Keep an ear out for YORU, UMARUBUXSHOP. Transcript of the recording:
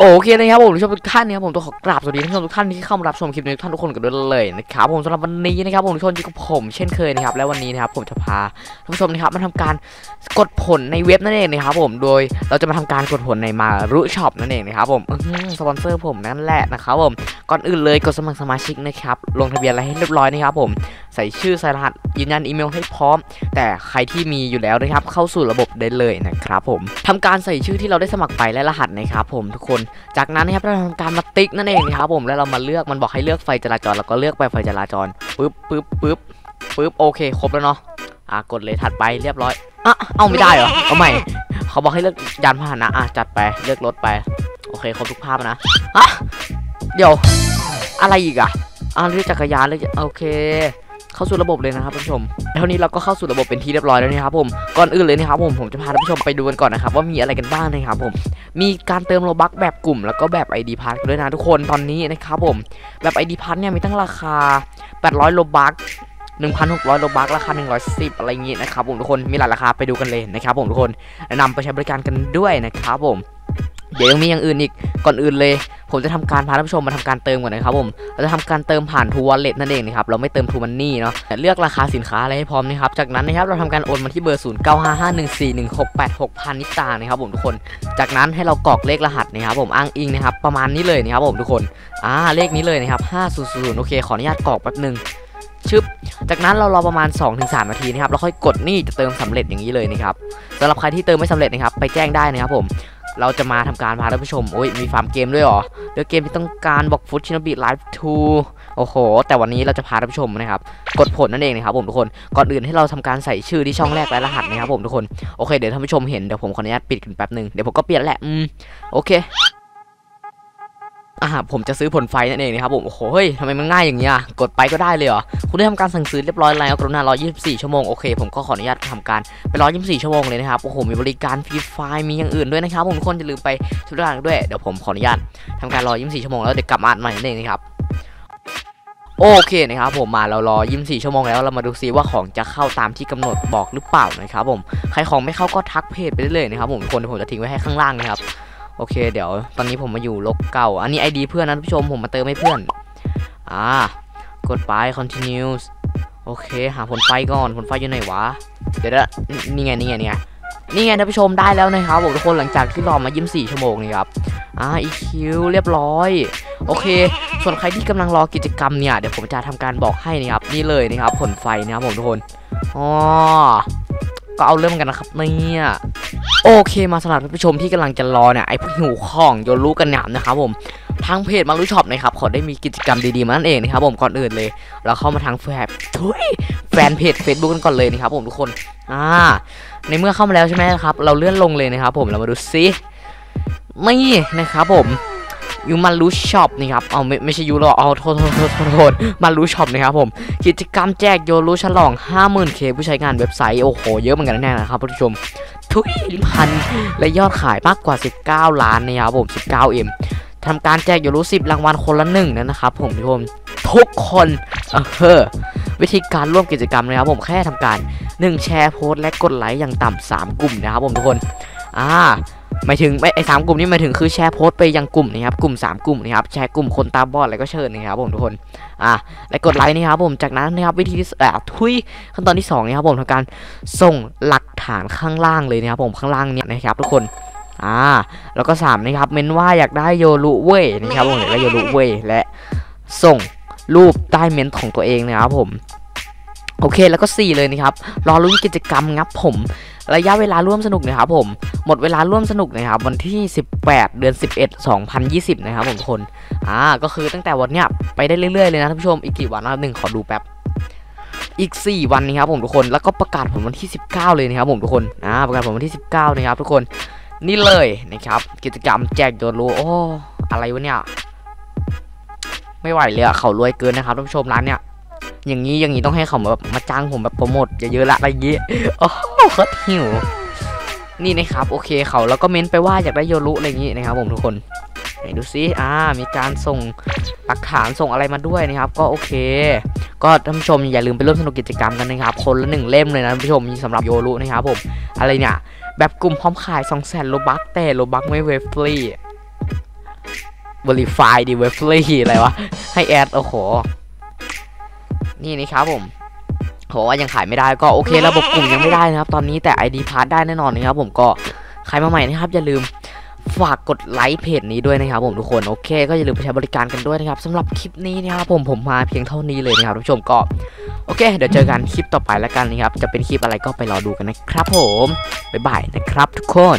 โอเคนะครับผมผู้ชมทุกท่านนะครับผมต้องขอกราบสวัสดีท่านผู้ชมทุกท่านที่เข้ามารับชมคลิปนี้ทุกท่านทุกคนกันด้วยเลยนะครับผมสำหรับวันนี้นะครับผมทุกท่านอยู่กับผมเช่นเคยนะครับและวันนี้นะครับผมจะพาท่านผู้ชมนะครับมาทำการกดผลในเว็บนั่นเองนะครับผมโดยเราจะมาทำการกดผลในมารุช็อปนั่นเองนะครับผมสปอนเซอร์ผมนั่นแหละนะครับผมก่อนอื่นเลยกดสมัครสมาชิกนะครับลงทะเบียนอะไรให้เรียบร้อยนะครับผมใส่ชื่อใส่รหัสยืนยันอีเมลให้พร้อมแต่ใครที่มีอยู่แล้วนะครับเข้าสู่ระบบได้เลยนะครับผมทำการใส่ชื่อที่เราได้สมัครไปและรหัสนะครับผมทุกคนจากนั้นนะครับเราทำการมาติ๊กนั่นเองนะครับผมแล้วเรามาเลือกมันบอกให้เลือกไฟจราจรแล้วก็เลือกไปไฟจราจรปึ๊บปึ๊บปึ๊บปึ๊บโอเคครบแล้วเนาะกดเลยถัดไปเรียบร้อยอ่ะเอาไม่ได้เหรอเอาใหม่เขาบอกให้เลือกยานพาหนะจัดไปเลือกรถไปโอเคครบทุกภาพนะอ่ะเดี๋ยวอะไรอีกอ่ะเลือกจักรยานเลือกโอเคเข้าสู่ระบบเลยนะครับท่านผู้ชมเท่านี้เราก็เข้าสู่ระบบเป็นที่เรียบร้อยแล้วนะครับผมก่อนอื่นเลยนะครับผมจะพาท่านผู้ชมไปดูกันก่อนนะครับว่ามีอะไรกันบ้างนะครับผมมีการเติมโลบัคแบบกลุ่มแล้วก็แบบ ID Pass ด้วยนะทุกคนตอนนี้นะครับผมแบบ ID Pass เนี่ยมีตั้งราคา800โลบัค 1,600 โลบัคราคา110อะไรอย่างงี้นะครับผมทุกคนมีหลายราคาไปดูกันเลยนะครับผมทุกคนแนะนำไปใช้บริการกันด้วยนะครับผมเดี๋ยวยังมีอย่างอื่นอีกก่อนอื่นเลยผมจะทำการพาท่านผู้ชมมาทำการเติมก่อนนะครับผมเราจะทำการเติมผ่าน True Wallet นั่นเองนะครับเราไม่เติม True Money เนาะแต่เลือกราคาสินค้าอะไรให้พร้อมนะครับจากนั้นนะครับเราทำการโอนมาที่เบอร์0955141686นิตานะครับผมทุกคนจากนั้นให้เรากรอกเลขรหัสนะครับผมอ้างอิงนะครับประมาณนี้เลยนะครับผมทุกคนเลขนี้เลยนะครับ5000โอเคขออนุญาตกรอกแป๊บนึงชึบจากนั้นเรารอประมาณ 2-3 นาทีนะครับแล้วค่อยกดนี่จะเติมสำเร็จอย่างนี้เลยนะครับสำหรับใครที่เติมไม่สำเร็จนะครับไปแจ้งได้นะครับผมเราจะมาทำการพาท่านผู้ชมมีฟาร์มเกมด้วยหรอเลือกเกมที่ต้องการบอกฟุตชินบิไลฟ์ทูโอ้โหแต่วันนี้เราจะพาท่านผู้ชมนะครับกดผลนั่นเองนะครับผมทุกคนก่อนอื่นให้เราทำการใส่ชื่อที่ช่องแรกและรหัสนะครับผมทุกคนโอเคเดี๋ยวท่านผู้ชมเห็นเดี๋ยวผมขออนุญาตปิดกันแป๊บนึงเดี๋ยวผมก็เปลี่ยนแหละโอเคผมจะซื้อผลไฟนั่นเองนะครับผมโอ้โหเฮ้ยทำไมมันง่ายอย่างเงี้ยกดไปก็ได้เลยเหรอคุณได้ทำการสั่งซื้อเรียบร้อยแล้วกรุณา124ชั่วโมงโอเคผมก็ขออนุญาตทำการไป124ชั่วโมงเลยนะครับโอ้โหมีบริการฟรีไฟมีอย่างอื่นด้วยนะครับผมทุกคนอย่าลืมไปทุกอย่างด้วยเดี๋ยวผมขออนุญาตทำการ124ชั่วโมงแล้วเดี๋ยวกลับมาอัดใหม่นั่นเองนะครับโอเคนะครับผมมาเรารอ24ชั่วโมงแล้วเรามาดูซิว่าของจะเข้าตามที่กำหนดบอกหรือเปล่านะครับผมใครของไม่เข้าก็ทักเพจไปได้เลยนะครับผมคนผมจะทิ้งไว้ให้ข้างล่างนะครับโอเคเดี๋ยวตอนนี้ผมมาอยู่ลบเก่าอันนี้ ID เพื่อนนะผู้ชมผมมาเติมให้เพื่อนกดไป continues โอเคหาผลไฟก่อนผลไฟอยู่ไหนวะเดี๋ยวละนี่ไงท่านผู้ชมได้แล้วนะครับผมทุกคนหลังจากที่รอมา24ชั่วโมงนี่ครับEQ เรียบร้อยโอเคส่วนใครที่กำลังรอกิจกรรมเนี่ยเดี๋ยวผมจะทำการบอกให้นะครับนี่เลยนะครับผลไฟนะครับผมทุกคนก็เอาเริ่มกันนะครับเนี่ยโอเคมาสำหรับท่านผู้ชมที่กำลังจะรอเนี่ยไอ้พวกหิวของโยนลูกกันหนามนะครับผมทางเพจมารุช็อปนะครับขอได้มีกิจกรรมดีๆมานั่นเองนะครับผมก่อนอื่นเลยเราเข้ามาทางแฟนเพจ Facebook กันก่อนเลยนะครับผมทุกคนในเมื่อเข้ามาแล้วใช่ไหมครับเราเลื่อนลงเลยนะครับผมเรามาดูซิไม่นะครับผมยูมารุช็อปนี่ครับเอาไม่ใช่ยูหรอกเอาโทษมารุช็อปนะครับผมกิจกรรมแจกโยรุฉลอง 50,000K ผู้ใช้งานเว็บไซต์โอ้โหเยอะเหมือนกันแน่นะครับผู้ชมทุกพันและยอดขายมากกว่า19ล้านนะครับผม 19M ทำการแจกโยรุ10รางวัลคนละ1นะครับผมทุกคนวิธีการร่วมกิจกรรมนะครับผมแค่ทำการ1แชร์โพสต์และกดไลค์อย่างต่ำ3กลุ่มนะครับผมทุกคนหมายถึงไอ้3กลุ่มนี้หมายถึงคือแชร์โพสต์ไปยังกลุ่มนะครับกลุ่ม3กลุ่มนะครับแชร์กลุ่มคนตาบอดอะไรก็เชิญนะครับผมทุกคนและกดไลค์นะครับผมจากนั้นนะครับวิธีขั้นตอนที่2นะครับผมทำการส่งหลักฐานข้างล่างเลยนะครับผมข้างล่างเนี่ยนะครับทุกคนแล้วก็3นะครับเม้นว่าอยากได้โยรุเว่ยนะครับผมอยากได้โยรุเว่ยและส่งรูปใต้เม้นของตัวเองนะครับผมโอเคแล้วก็4เลยนะครับรอลุ้นกิจกรรมงับผมระยะเวลาร่วมสนุกนะครับผมหมดเวลาร่วมสนุกนะครับวันที่18เดือน11 2020นะครับผมทุกคนก็คือตั้งแต่วันเนี้ยไปได้เรื่อยๆเลยนะท่านผู้ชมอีกกี่วันนะครับขอดูแป๊บอีก4วันนะครับผมทุกคนแล้วก็ประกาศผลวันที่19เลยนะครับผมทุกคนประกาศผลวันที่19นะครับทุกคนนี่เลยนะครับกิจกรรมแจกโยรุโอ้อะไรวะเนี่ยไม่ไหวเลยเขารวยเกินนะครับท่านผู้ชมร้านเนี่ยอย่างนี้ต้องให้เขาแบบมาจ้างผมแบบโปรโมทเยอะๆละอะไรเงี้ยโอ้โคตรหิวนี่นะครับโอเคเขาแล้วก็เม้นไปว่าอยากได้โยรุอะไรอย่างงี้นะครับผมทุกคนไหนดูซิมีการส่งหลักฐานส่งอะไรมาด้วยนะครับก็โอเคก็ท่านผู้ชมอย่าลืมไปร่วมสนุกกิจกรรมกันนะครับคนละ1เล่มเลยนะท่านผู้ชมสำหรับโยรุนะครับผมอะไรเนี่ยแบบกลุ่มพร้อมขาย 200,000 โลบัคแต่โลบัคไม่เวฟฟรี verify ดี Wesley อะไรวะให้แอดโอ้โหนี่นะครับผมขอว่ายังขายไม่ได้ก็โอเคระบบกลุ่มยังไม่ได้นะครับตอนนี้แต่ ID Pass ได้แน่นอนนะครับผมก็ใครมาใหม่นะครับอย่าลืมฝากกดไลค์เพจนี้ด้วยนะครับผมทุกคนโอเคก็อย่าลืมไปใช้บริการกันด้วยนะครับสำหรับคลิปนี้นะครับผมมาเพียงเท่านี้เลยนะครับทุกผู้ชมก็โอเคเดี๋ยวเจอกันคลิปต่อไปแล้วกันนะครับจะเป็นคลิปอะไรก็ไปรอดูกันนะครับผมบ๊ายบายนะครับทุกคน